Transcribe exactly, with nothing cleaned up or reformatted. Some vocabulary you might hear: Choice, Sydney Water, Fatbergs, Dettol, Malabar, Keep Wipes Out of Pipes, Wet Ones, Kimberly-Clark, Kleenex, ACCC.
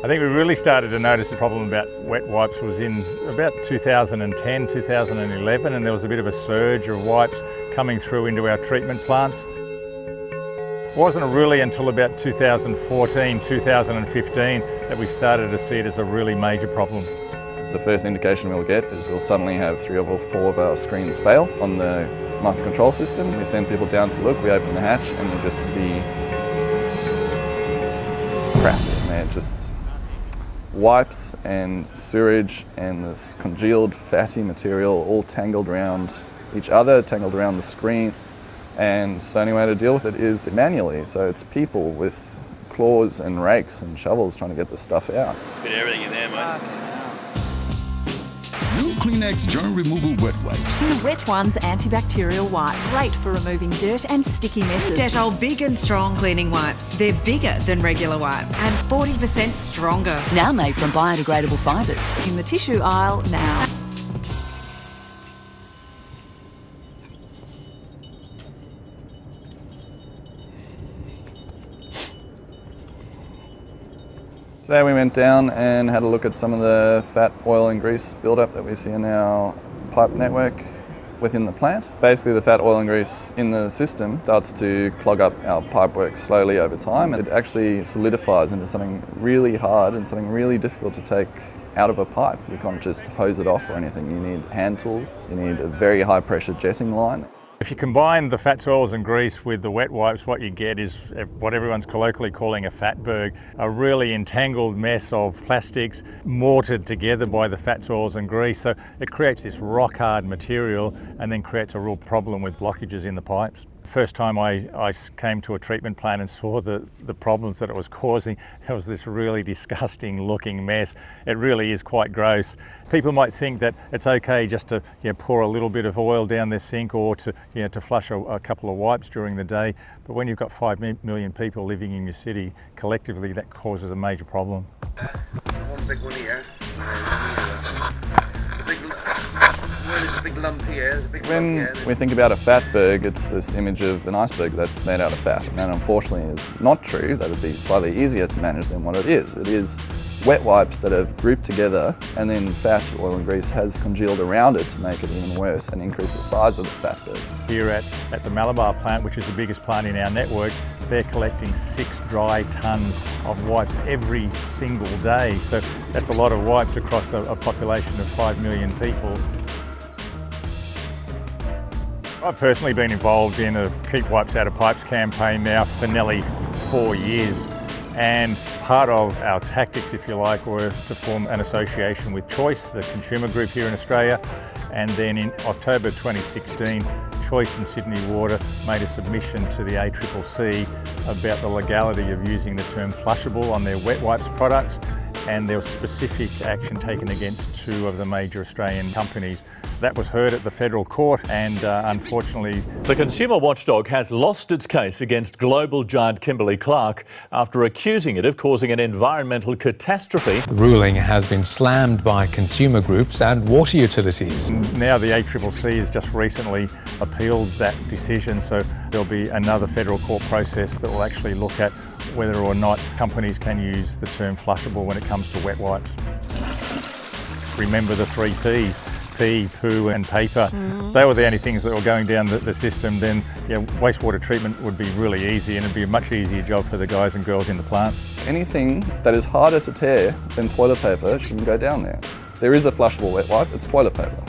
I think we really started to notice the problem about wet wipes was in about two thousand ten, two thousand eleven, and there was a bit of a surge of wipes coming through into our treatment plants. It wasn't really until about two thousand fourteen, two thousand fifteen that we started to see it as a really major problem. The first indication we'll get is we'll suddenly have three or four of our screens fail on the master control system. We send people down to look, we open the hatch and we just see crap in there, just wipes and sewage and this congealed fatty material all tangled around each other, tangled around the screen, and the only way to deal with it is manually. So it's people with claws and rakes and shovels trying to get this stuff out. Bit of everything in there, mate. New Kleenex Germ Removal Wet Wipes. New Wet Ones antibacterial wipes. Great for removing dirt and sticky messes. New Dettol Big and Strong Cleaning Wipes. They're bigger than regular wipes and forty percent stronger. Now made from biodegradable fibres. In the tissue aisle now. Today we went down and had a look at some of the fat, oil and grease buildup that we see in our pipe network within the plant. Basically the fat, oil and grease in the system starts to clog up our pipework slowly over time, and it actually solidifies into something really hard and something really difficult to take out of a pipe. You can't just hose it off or anything. You need hand tools, you need a very high pressure jetting line. If you combine the fats, oils and grease with the wet wipes, what you get is what everyone's colloquially calling a fatberg, a really entangled mess of plastics mortared together by the fats, oils and grease. So it creates this rock-hard material and then creates a real problem with blockages in the pipes. First time I, I came to a treatment plant and saw the, the problems that it was causing, it was this really disgusting looking mess. It really is quite gross. People might think that it's okay just to you know, pour a little bit of oil down their sink or to, you know, to flush a, a couple of wipes during the day, but when you've got five million people living in your city, collectively that causes a major problem. Uh, one big one here. When we think about a fatberg, it's this image of an iceberg that's made out of fat, and that unfortunately is not true. That would be slightly easier to manage than what it is. It is wet wipes that have grouped together, and then fat, oil and grease has congealed around it to make it even worse and increase the size of the fatberg. Here at, at the Malabar plant, which is the biggest plant in our network, they're collecting six dry tonnes of wipes every single day. So that's a lot of wipes across a, a population of five million people. I've personally been involved in a Keep Wipes Out of Pipes campaign now for nearly four years. And part of our tactics, if you like, were to form an association with Choice, the consumer group here in Australia. And then in October twenty sixteen, Choice and Sydney Water made a submission to the A C C C about the legality of using the term flushable on their wet wipes products. And there was specific action taken against two of the major Australian companies. That was heard at the federal court and uh, unfortunately... The consumer watchdog has lost its case against global giant Kimberly-Clark after accusing it of causing an environmental catastrophe. The ruling has been slammed by consumer groups and water utilities. Now the A C C C has just recently appealed that decision, so there'll be another federal court process that will actually look at whether or not companies can use the term flushable when it comes to wet wipes. Remember the three P's. Pee, poo and paper. Mm-hmm. They were the only things that were going down the, the system, then you know, wastewater treatment would be really easy and it'd be a much easier job for the guys and girls in the plants. Anything that is harder to tear than toilet paper shouldn't go down there. There is a flushable wet wipe, it's toilet paper.